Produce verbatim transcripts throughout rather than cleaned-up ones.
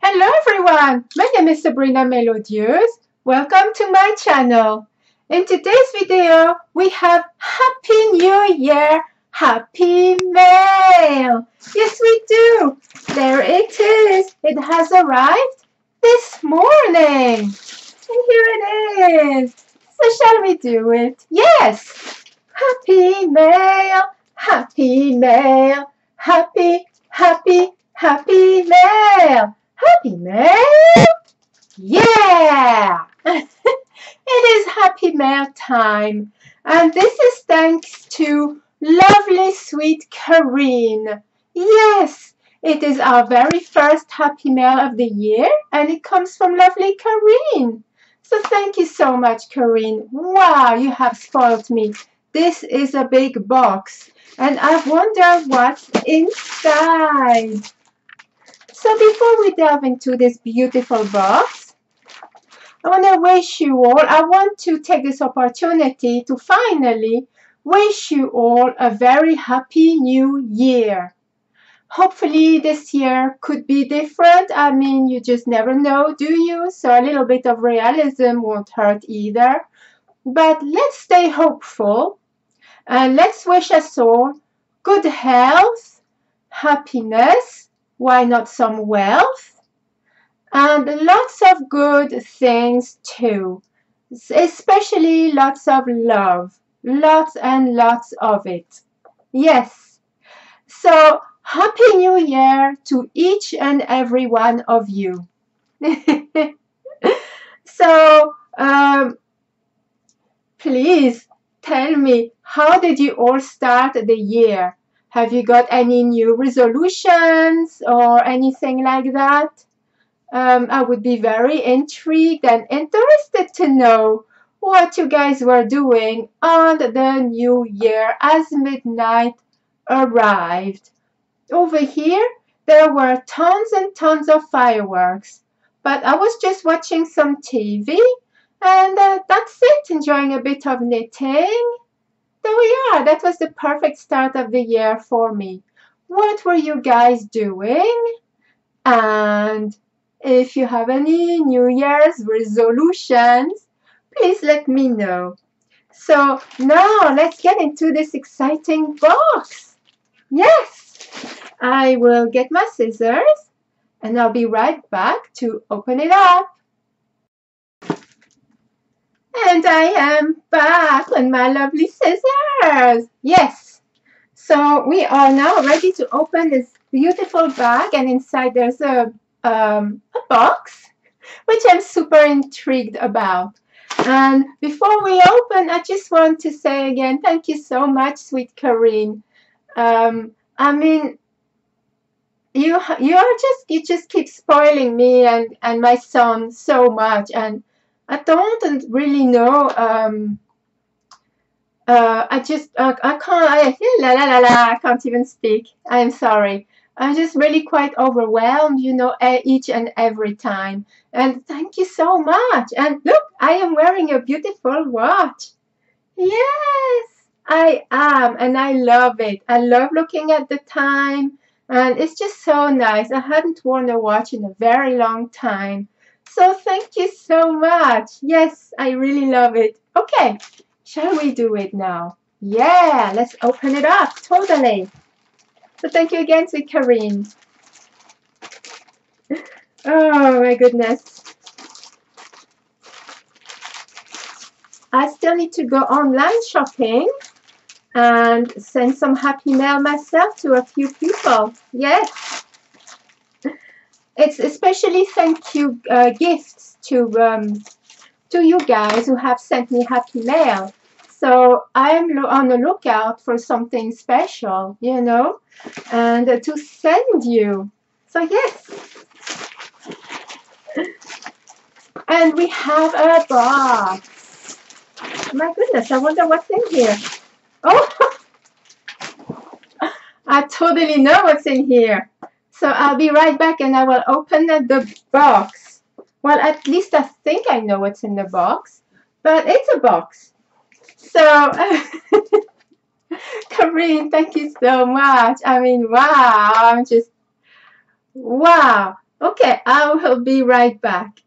Hello everyone, my name is Sabrina Melodieuse. Welcome to my channel. In today's video, we have Happy New Year, Happy Mail. Yes, we do. There it is. It has arrived this morning. And here it is. So shall we do it? Yes. Happy Mail, Happy Mail, Happy, Happy, Happy Mail. Happy Mail? Yeah! It is Happy Mail time. And this is thanks to lovely, sweet Corinne. Yes, it is our very first Happy Mail of the year, and it comes from lovely Corinne. So thank you so much, Corinne. Wow, you have spoiled me. This is a big box, and I wonder what's inside. So before we delve into this beautiful box, I want to wish you all, I want to take this opportunity to finally wish you all a very happy new year. Hopefully this year could be different. I mean, you just never know, do you? So a little bit of realism won't hurt either. But let's stay hopeful and let's wish us all good health, happiness, why not some wealth, and lots of good things too, especially lots of love, lots and lots of it. Yes, so Happy New Year to each and every one of you. So um, please tell me, how did you all start the year? Have you got any new resolutions or anything like that? Um, I would be very intrigued and interested to know what you guys were doing on the new year as midnight arrived. Over here, there were tons and tons of fireworks, but I was just watching some T V, and uh, that's it, enjoying a bit of knitting. There we are. That was the perfect start of the year for me. What were you guys doing? And if you have any New Year's resolutions, please let me know. So now let's get into this exciting box. Yes, I will get my scissors and I'll be right back to open it up. And I am back with my lovely scissors. Yes. So we are now ready to open this beautiful bag, and inside there's a, um, a box, which I'm super intrigued about. And before we open, I just want to say again, thank you so much, sweet Corinne. Um, I mean, you you are just you just keep spoiling me and and my son so much, and I don't really know. Um, uh, I just uh, I can't. I, la, la, la, la, I can't even speak. I'm sorry. I'm just really quite overwhelmed, you know, each and every time. And thank you so much. And look, I am wearing a beautiful watch. Yes, I am, and I love it. I love looking at the time, and it's just so nice. I hadn't worn a watch in a very long time. So thank you so much. Yes, I really love it. Okay, shall we do it now? Yeah, let's open it up, totally. So thank you again, sweet Corinne. Oh my goodness. I still need to go online shopping and send some happy mail myself to a few people. Yes. It's especially thank you uh, gifts to um, to you guys who have sent me happy mail. So I'm on the lookout for something special, you know, and uh, to send you. So yes, and we have a box. My goodness, I wonder what's in here. Oh, I totally know what's in here. So I'll be right back and I will open the box. Well, at least I think I know what's in the box, but it's a box. So, Corinne, thank you so much. I mean, wow, I'm just, wow. Okay, I will be right back.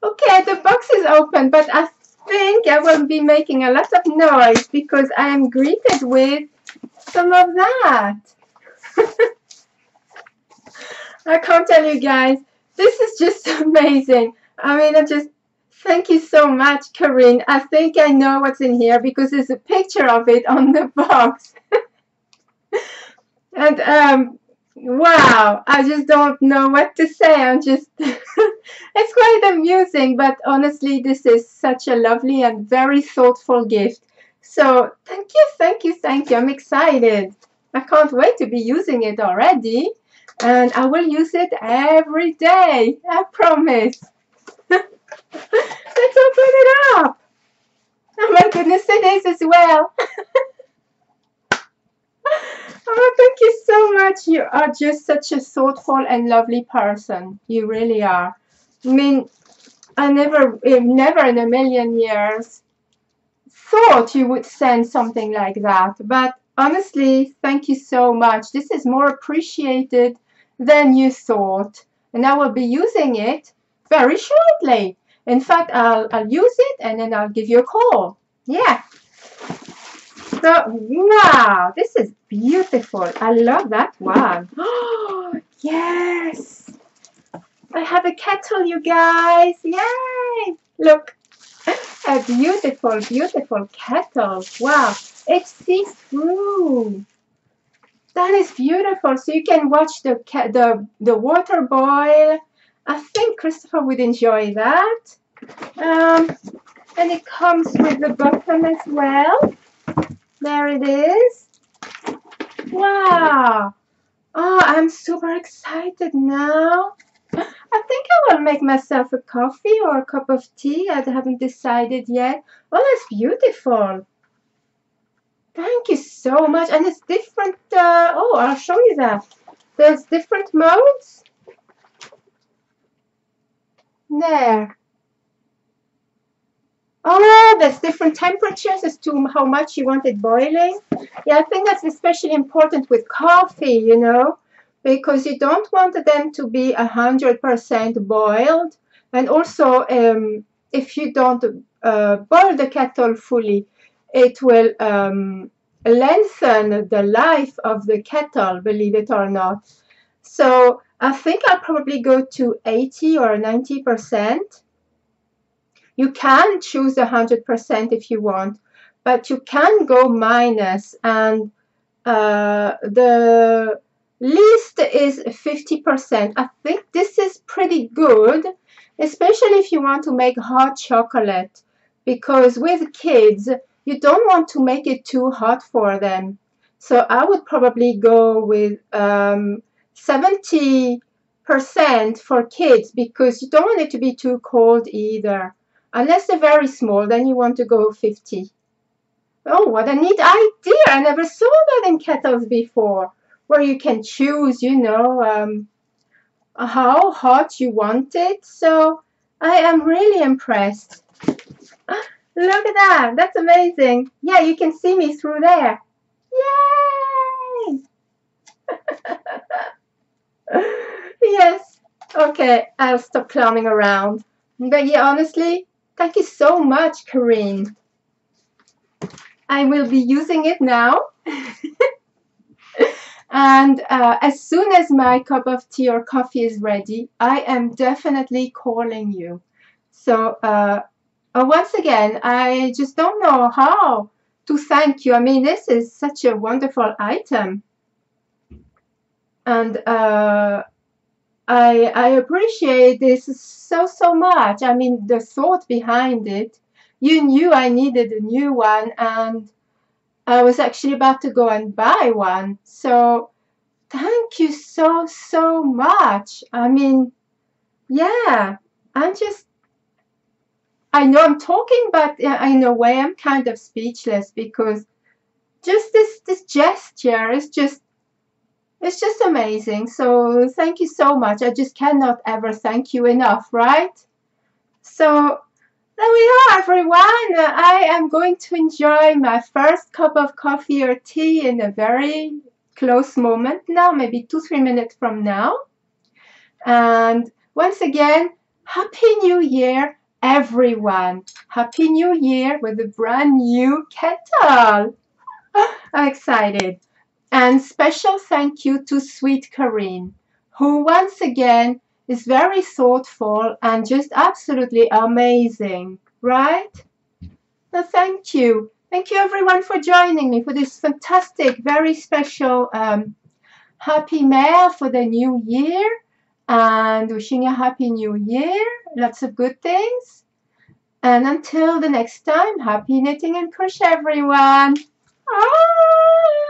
Okay, the box is open, but I think I will be making a lot of noise because I am greeted with some of that. I can't tell you guys, this is just amazing. I mean, I just thank you so much, Corinne. I think I know what's in here because there's a picture of it on the box. And um, wow, I just don't know what to say. I'm just it's quite amusing, but honestly, this is such a lovely and very thoughtful gift. So thank you, thank you, thank you. I'm excited. I can't wait to be using it already. And I will use it every day, I promise. Let's open it up. Oh my goodness, it is as well. Oh, thank you so much. You are just such a thoughtful and lovely person. You really are. I mean, I never, never in a million years thought you would send something like that. But honestly, thank you so much. This is more appreciated than you thought. And I will be using it very shortly. In fact, I'll, I'll use it and then I'll give you a call. Yeah. So, wow, this is beautiful. I love that one. Oh, yes. I have a kettle, you guys. Yay. Look, a beautiful, beautiful kettle. Wow, it's see-through. That is beautiful. So you can watch the, the, the water boil. I think Christopher would enjoy that. Um, and it comes with the bottom as well. There it is. Wow. Oh, I'm super excited now. I think I will make myself a coffee or a cup of tea. I haven't decided yet. Oh, that's beautiful. Thank you so much. And it's different. Uh, oh, I'll show you that. There's different modes. There. Oh, there's different temperatures as to how much you want it boiling. Yeah, I think that's especially important with coffee, you know, because you don't want them to be one hundred percent boiled. And also, um, if you don't uh, boil the kettle fully, it will um, lengthen the life of the kettle, believe it or not. So I think I'll probably go to eighty or ninety percent. You can choose one hundred percent if you want, but you can go minus, and uh, the least is fifty percent. I think this is pretty good, especially if you want to make hot chocolate, because with kids, you don't want to make it too hot for them. So I would probably go with um, seventy percent for kids, because you don't want it to be too cold either. Unless they're very small, then you want to go fifty. Oh, what a neat idea. I never saw that in kettles before, where you can choose, you know, um, how hot you want it. So I am really impressed. Look at that. That's amazing. Yeah, you can see me through there. Yay! Yes. Okay, I'll stop clowning around. But yeah, honestly, thank you so much, Corinne. I will be using it now. And uh, as soon as my cup of tea or coffee is ready, I am definitely calling you. So uh, uh, once again, I just don't know how to thank you. I mean, this is such a wonderful item. And uh, I, I appreciate this so, so much. I mean, the thought behind it. You knew I needed a new one, and I was actually about to go and buy one. So thank you so, so much. I mean, yeah, I'm just, I know I'm talking, but in a way I'm kind of speechless, because just this, this gesture is just, it's just amazing. So thank you so much. I just cannot ever thank you enough, right? So there we are, everyone. I am going to enjoy my first cup of coffee or tea in a very close moment now, maybe two, three minutes from now. And once again, Happy New Year, everyone. Happy New Year with a brand new kettle. I'm excited. And special thank you to Sweet Corinne, who once again is very thoughtful and just absolutely amazing, right? So thank you. Thank you everyone for joining me for this fantastic, very special um, happy mail for the new year, and wishing you a happy new year, lots of good things. And until the next time, happy knitting and crochet everyone. Bye.